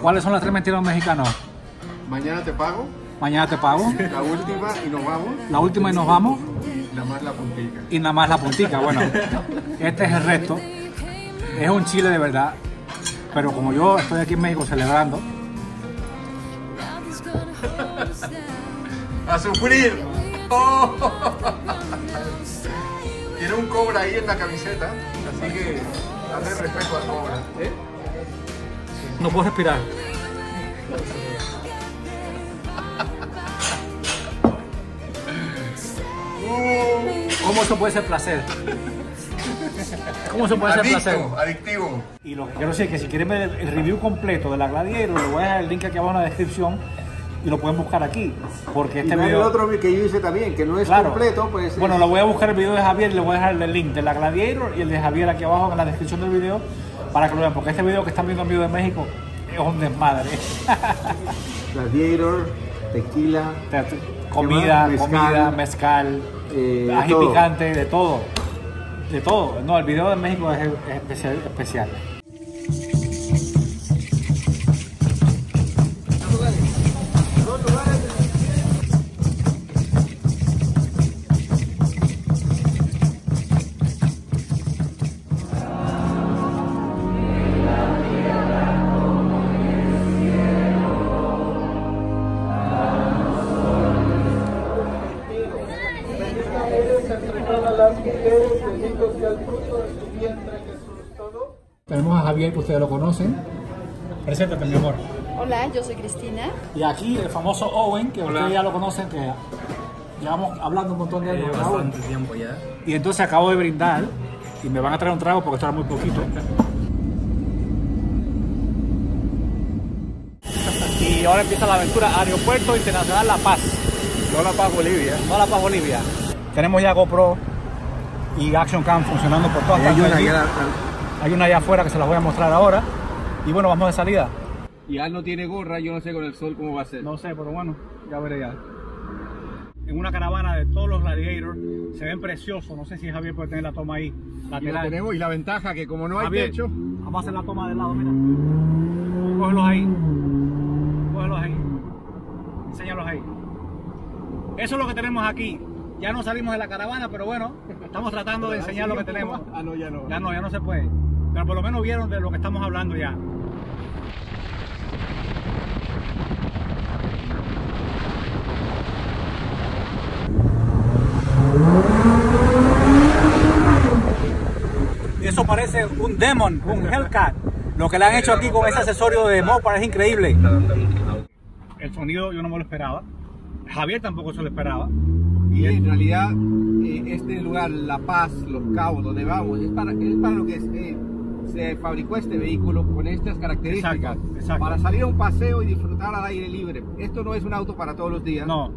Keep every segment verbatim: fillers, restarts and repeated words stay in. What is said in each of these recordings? ¿Cuáles son las tres mentiras mexicanas? Mañana te pago. Mañana te pago. La última y nos vamos. La última y nos vamos. Y nada más la puntica. Y nada más la puntica, bueno. Este es el resto. Es un chile de verdad. Pero como yo estoy aquí en México celebrando. ¡A sufrir! Oh. Tiene un cobra ahí en la camiseta, así que hazle respeto al cobra. ¿Eh? No puedo respirar. ¿Cómo se puede ser placer? ¿Cómo se puede Adicto, hacer placer? Adictivo. Y lo que quiero decir es que si quieren ver el review completo de la Gladiator, le voy a dejar el link aquí abajo en la descripción y lo pueden buscar aquí. Porque este y no video. El otro que yo hice también, que no es claro. completo, pues. Bueno, es... lo voy a buscar el video de Javier y le voy a dejar el link de la Gladiator y el de Javier aquí abajo en la descripción del video para que lo vean. Porque este video que están viendo en vivo de México es un desmadre. Gladiator, tequila, comida, mezcal, comida, mezcal, eh, ají todo. picante, de todo. De todo, no, el video de México es, es especial, especial. Tenemos a Javier, que ustedes lo conocen. Preséntate, mi amor. Hola, yo soy Cristina. Y aquí el famoso Owen, que Hola. ustedes ya lo conocen, que llevamos hablando un montón de años. Llevo bastante tiempo ya. Y entonces acabo de brindar y me van a traer un trago porque esto era muy poquito. Y ahora empieza la aventura Aeropuerto Internacional La Paz. No La Paz, Bolivia. No La Paz, Bolivia. Tenemos ya GoPro y Action Cam funcionando por todas partes. Hay una allá afuera que se las voy a mostrar ahora. Y bueno, vamos de salida. Y Al no tiene gorra, yo no sé con el sol cómo va a ser. No sé, pero bueno, ya veré ya. En una caravana de todos los Gladiators, se ven preciosos. No sé si Javier puede tener la toma ahí. La tenemos y la ventaja que como no hay Javier, techo... Vamos a hacer la toma del lado, mira. Cógelos ahí. Cógelos ahí. Enséñalos ahí. Eso es lo que tenemos aquí. Ya no salimos de la caravana, pero bueno, estamos tratando de enseñar lo que tenemos. Ah, no, ya no. Ya no, ya no se puede. Pero por lo menos vieron de lo que estamos hablando ya. Eso parece un Demon, un Hellcat. Lo que le han hecho aquí con ese accesorio de Mopar es increíble. El sonido yo no me lo esperaba. Javier tampoco se lo esperaba. Y en realidad eh, este lugar, La Paz, Los Cabos, donde vamos, es para, es para lo que es, eh, se fabricó este vehículo con estas características. Exacto, exacto. Para salir a un paseo y disfrutar al aire libre. Esto no es un auto para todos los días. No.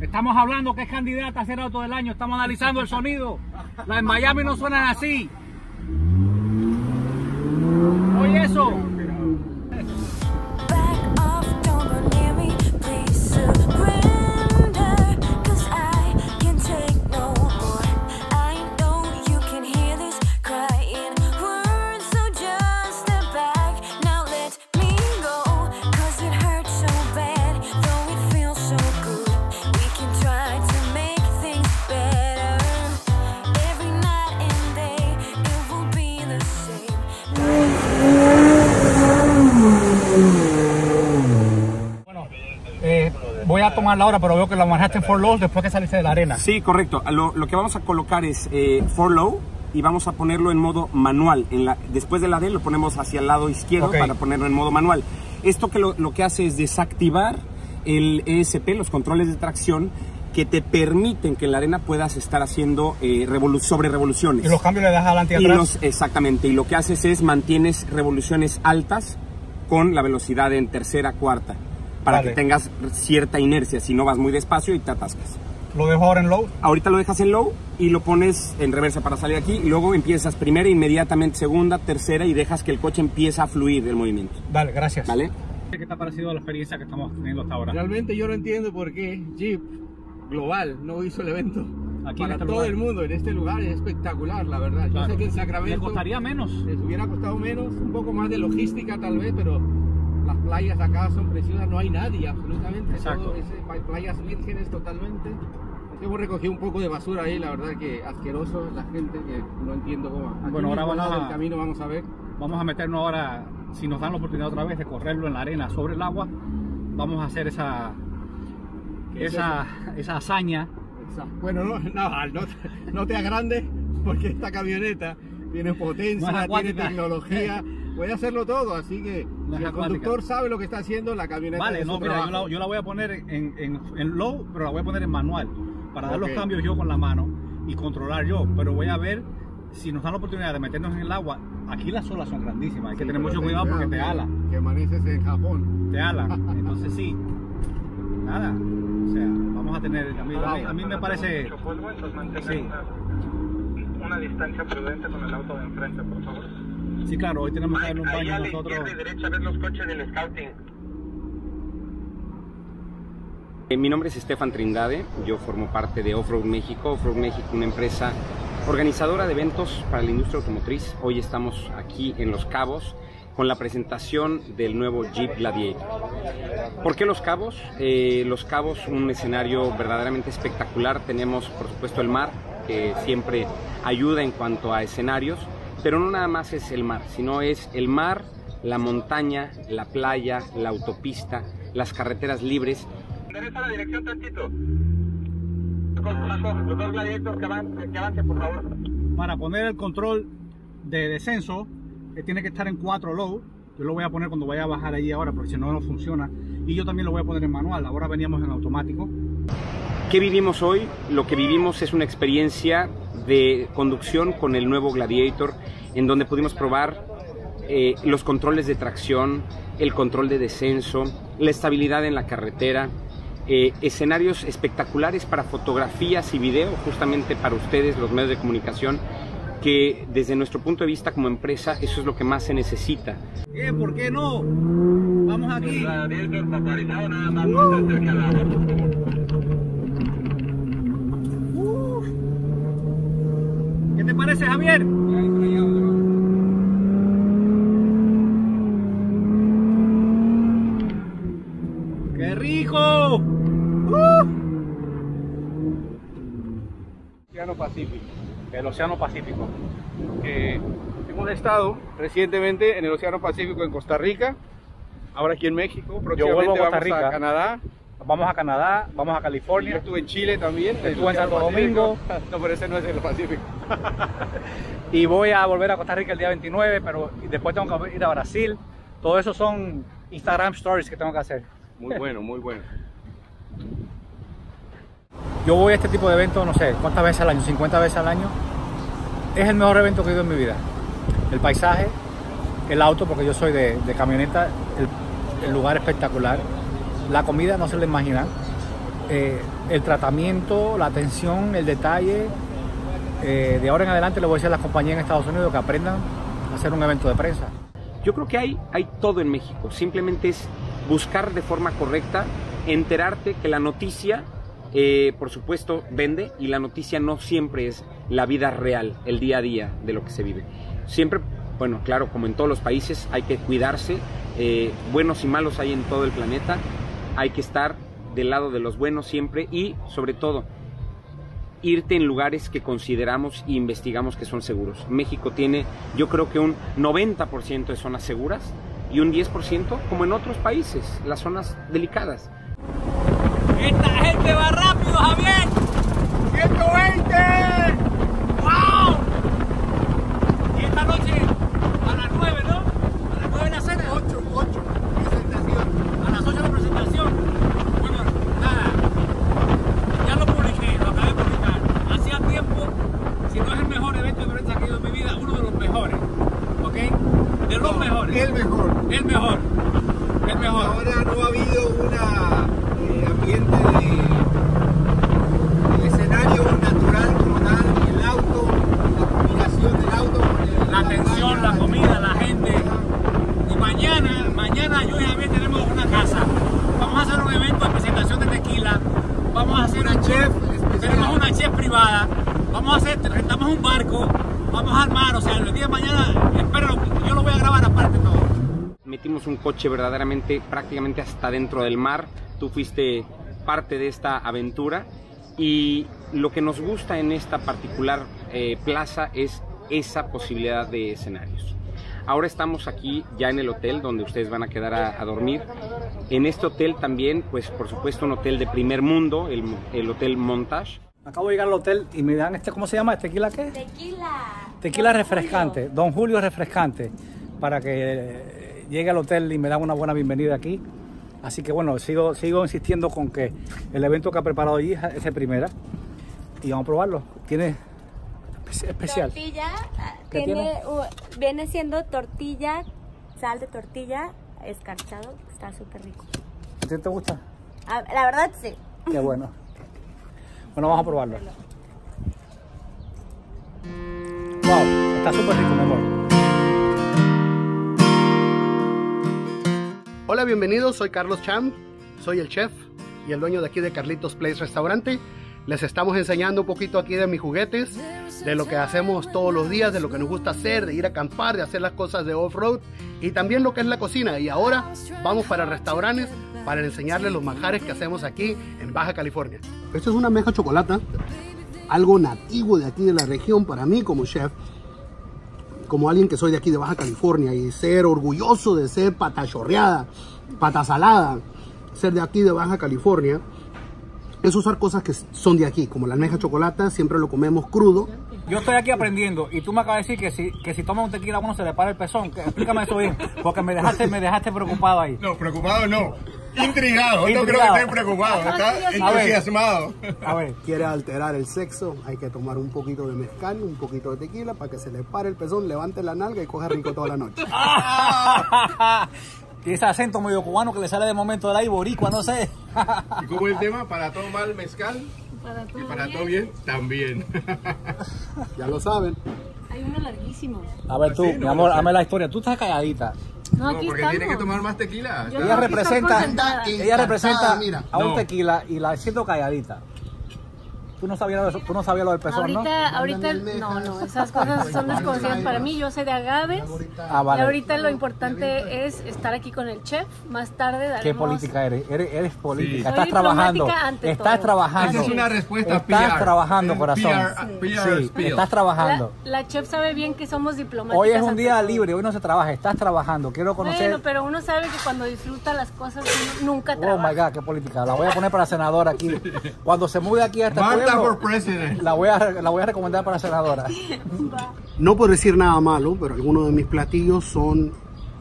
Estamos hablando que es candidata a ser auto del año. Estamos analizando el sonido. Las en Miami no suenan así. Oye eso. La hora, pero veo que lo manejaste en four low después que saliste de la arena. Sí, correcto. Lo, lo que vamos a colocar es eh, four low y vamos a ponerlo en modo manual. En la, después de la arena lo ponemos hacia el lado izquierdo okay. para ponerlo en modo manual. Esto que lo, lo que hace es desactivar el E S P, los controles de tracción, que te permiten que en la arena puedas estar haciendo eh, revolu sobre revoluciones. Y los cambios le das adelante y atrás. Y los, exactamente. Y lo que haces es mantienes revoluciones altas con la velocidad en tercera, cuarta. Para vale. que tengas cierta inercia, si no vas muy despacio y te atascas. ¿Lo dejo ahora en low? Ahorita lo dejas en low y lo pones en reversa para salir aquí. Y luego empiezas primera, inmediatamente segunda, tercera y dejas que el coche empiece a fluir el movimiento. Vale, gracias. ¿Vale? ¿Qué te ha parecido la experiencia que estamos teniendo hasta ahora? Realmente yo no entiendo por qué Jeep Global no hizo el evento. Aquí para este todo lugar. el mundo, en este lugar es espectacular, la verdad. Claro. Yo sé que en Sacramento... les costaría menos. Les hubiera costado menos, un poco más de logística tal vez, pero... las playas acá son preciosas, no hay nadie absolutamente. Exacto. Todo ese, hay playas vírgenes totalmente. Hemos recogido un poco de basura ahí, la verdad que asqueroso, la gente que no entiendo cómo. Aquí bueno, ahora vamos a, el camino vamos a ver. Vamos a meternos ahora, si nos dan la oportunidad otra vez de correrlo en la arena sobre el agua, vamos a hacer esa esa, es esa hazaña. Exacto. Bueno, no, no, no, no te agrandes porque esta camioneta tiene potencia, tiene tecnología. Puede hacerlo todo, así que si el conductor sabe lo que está haciendo, la camioneta. Vale, no, mira, yo la, yo la voy a poner en, en, en low, pero la voy a poner en manual para dar okay. los cambios yo con la mano y controlar yo. Pero voy a ver si nos dan la oportunidad de meternos en el agua. Aquí las olas son grandísimas, hay sí, que tener mucho te cuidado porque te ala. Que amaneces en Japón. Te ala, entonces sí. Nada, o sea, vamos a tener. A mí, a mí, a mí me parece. Sí. Una distancia prudente con el auto de enfrente, por favor. Sí, claro, hoy tenemos que darle un baño nosotros. Izquierda y derecha, ver los coches del scouting. Mi nombre es Stefan Trindade, yo formo parte de Offroad México. Offroad México, una empresa organizadora de eventos para la industria automotriz. Hoy estamos aquí en Los Cabos con la presentación del nuevo Jeep Gladiator. ¿Por qué Los Cabos? Eh, Los Cabos, un escenario verdaderamente espectacular. Tenemos, por supuesto, el mar, que siempre ayuda en cuanto a escenarios, pero no nada más es el mar, sino es el mar, la montaña, la playa, la autopista, las carreteras libres. Regresa la dirección tantito. Los dos gladiadores que avancen, que avance, por favor. Para poner el control de descenso, que tiene que estar en cuatro low. Yo lo voy a poner cuando vaya a bajar allí ahora, porque si no, no funciona. Y yo también lo voy a poner en manual. Ahora veníamos en automático. ¿Qué vivimos hoy? Lo que vivimos es una experiencia de conducción con el nuevo Gladiator, en donde pudimos probar eh, los controles de tracción, el control de descenso, la estabilidad en la carretera, eh, escenarios espectaculares para fotografías y video, justamente para ustedes, los medios de comunicación, que desde nuestro punto de vista como empresa, eso es lo que más se necesita. Eh, ¿Por qué no? Vamos aquí. Uh. ¿Qué te parece, Javier? ¡Qué rico! ¡Uh! Océano Pacífico, el Océano Pacífico. Eh, hemos estado recientemente en el Océano Pacífico en Costa Rica, ahora aquí en México, próximamente a Costa Rica. Vamos a Canadá. Vamos a Canadá, vamos a California. Yo estuve en Chile también. Estuve en Santo Domingo. No, pero ese no es el Pacífico. Y voy a volver a Costa Rica el día veintinueve, pero después tengo que ir a Brasil. Todo eso son Instagram Stories que tengo que hacer. Muy bueno, muy bueno. Yo voy a este tipo de eventos, no sé, ¿cuántas veces al año? cincuenta veces al año. Es el mejor evento que he ido en mi vida. El paisaje, el auto, porque yo soy de, de camioneta, el, el lugar espectacular. La comida no se la imagina, eh, el tratamiento, la atención, el detalle. Eh, de ahora en adelante le voy a decir a las compañías en Estados Unidos que aprendan a hacer un evento de prensa. Yo creo que hay, hay todo en México, simplemente es buscar de forma correcta, enterarte que la noticia, eh, por supuesto, vende, y la noticia no siempre es la vida real, el día a día de lo que se vive. Siempre, bueno, claro, como en todos los países, hay que cuidarse, eh, buenos y malos hay en todo el planeta. Hay que estar del lado de los buenos siempre y, sobre todo, irte en lugares que consideramos e investigamos que son seguros. México tiene, yo creo que un noventa por ciento de zonas seguras y un diez por ciento, como en otros países, las zonas delicadas. ¡Esta gente va rápido, Javier! ¡ciento veinte! ¡Wow! Y esta noche a las nueve, ¿no? A las nueve la cena. ocho, ocho. Bueno, nada, ya lo publiqué, lo acabé de publicar. Hacía tiempo, si no es el mejor evento de prensa que he ido en mi vida, uno de los mejores, ¿ok? De los no, mejores. El mejor. El mejor. El mejor. Ahora no ha habido un eh, ambiente de, de escenario natural como tal, el auto, la combinación del auto. El, la atención, la, la comida, la gente. Y mañana, mañana yo y Javier tenemos una casa. Vamos a hacer un evento de presentación de tequila, vamos a hacer una chef, tenemos una chef privada, vamos a hacer, rentamos un barco, vamos a armar, o sea, el día de mañana, espero, yo lo voy a grabar aparte todo. metimos un coche verdaderamente prácticamente hasta dentro del mar. Tú fuiste parte de esta aventura y lo que nos gusta en esta particular eh, plaza es esa posibilidad de escenarios. Ahora estamos aquí ya en el hotel donde ustedes van a quedar a, a dormir. En este hotel también, pues por supuesto, un hotel de primer mundo, el, el hotel Montage. Acabo de llegar al hotel y me dan este, ¿cómo se llama? ¿Tequila qué? Tequila. Tequila refrescante, Don Julio refrescante, para que llegue al hotel y me dan una buena bienvenida aquí. Así que bueno, sigo, sigo insistiendo con que el evento que ha preparado allí es de primera y vamos a probarlo. Tiene especial. Tortilla, tiene, tiene? Uh, viene siendo tortilla, sal de tortilla, escarchado, está súper rico. ¿A ti te gusta? Ah, la verdad sí. Qué bueno. Bueno, vamos a probarlo. Wow, está súper rico, mi amor. Hola, bienvenidos, soy Carlos Cham, soy el chef y el dueño de aquí de Carlitos Place Restaurante. Les estamos enseñando un poquito aquí de mis juguetes, de lo que hacemos todos los días, de lo que nos gusta hacer, de ir a acampar, de hacer las cosas de off-road y también lo que es la cocina. Y ahora vamos para restaurantes para enseñarles los manjares que hacemos aquí en Baja California. Esto es una meja chocolata, algo nativo de aquí de la región para mí como chef. Como alguien que soy de aquí de Baja California y ser orgulloso de ser patachorreada, patasalada, ser de aquí de Baja California, es usar cosas que son de aquí, como la almeja chocolate, siempre lo comemos crudo. Yo estoy aquí aprendiendo y tú me acabas de decir que si, que si toma un tequila uno se le para el pezón. Explícame eso bien, porque me dejaste, me dejaste preocupado ahí. No, preocupado no. Intrigado, Intrigado. No creo que esté preocupado, está entusiasmado. A ver, quiere alterar el sexo, hay que tomar un poquito de mezcal, un poquito de tequila para que se le pare el pezón, levante la nalga y coja rico toda la noche. Y ese acento medio cubano que le sale de momento de la boricua, no sé. ¿Y cómo es el tema? Para todo mal mezcal para todo y para bien. todo bien también. Ya lo saben. Hay uno larguísimo. A ver tú, sí, no, mi amor, dame la historia. Tú estás calladita. No, no, porque tiene que tomar más tequila. Yo ella representa, ella representa mira, a un no. tequila y la siento calladita. Tú no sabías lo, tú no sabías lo del pezón, ahorita, ¿no? Ahorita, no, no, esas cosas son desconocidas para mí. Yo sé de agaves. Ah, vale. Y ahorita lo importante es estar aquí con el chef. Más tarde daremos... ¿Qué política eres? Eres, eres política. Sí. Estás, trabajando. Estás trabajando. Es una respuesta Estás P R. trabajando, es corazón. P R, sí. P R, sí. P R. Estás trabajando. La, la chef sabe bien que somos diplomáticos. Hoy es un día libre, hoy no se trabaja. Estás trabajando. Quiero conocer... Bueno, pero uno sabe que cuando disfruta las cosas nunca trabaja. Oh, my God, qué política. La voy a poner para senadora aquí. Sí. Cuando se mude aquí a esta escuela, La voy, a, la voy a recomendar para senadora. No puedo decir nada malo, pero algunos de mis platillos son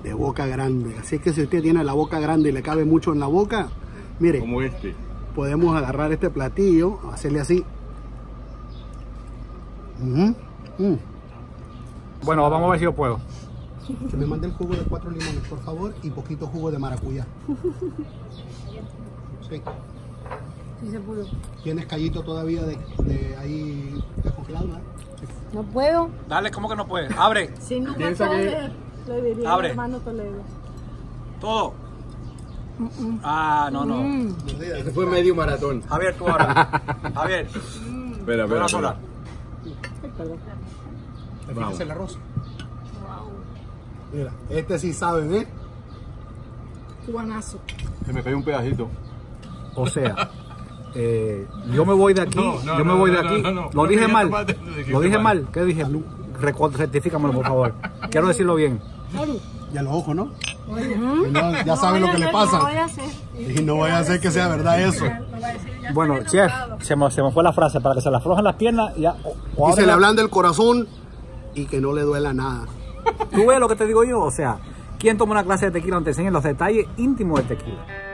de boca grande. Así que si usted tiene la boca grande y le cabe mucho en la boca, mire, como este. Podemos agarrar este platillo, hacerle así. Uh-huh. mm. Bueno, vamos a ver si yo puedo. Que me mande el jugo de cuatro limones, por favor, y poquito jugo de maracuyá. Sí. Sí se pudo. ¿Tienes callito todavía de, de ahí descongelado? ¿No? no puedo. Dale, ¿cómo que no puedes? Abre. Sí, no puedo. Que... Lo diría Abre. Hermano Toledo. Todo. Uh -uh. Ah, no, no. Mm. Este fue medio maratón. Javier, tú ahora. Javier. Mm. Espera, espera. espera. Fíjese el arroz. Wow. Mira, este sí saben, ¿eh? Cubanazo. Se me cayó un pedacito. O sea. Eh, yo me voy de aquí, no, no, yo me voy de aquí, no, no, no, no. lo dije mal, lo dije mal, ¿qué dije? Rectifícamelo, por favor, quiero decirlo bien. Ya los ojos, ¿no? ¿no? Ya saben no lo que hacer, le pasa. No y no voy a hacer que sea verdad eso. Bueno, chef, se me, se me fue la frase, para que se le aflojen las piernas y, ya, o, o y se la... le ablande el corazón y que no le duela nada. ¿Tú ves lo que te digo yo? O sea, ¿quién toma una clase de tequila donde te enseñen los detalles íntimos de tequila?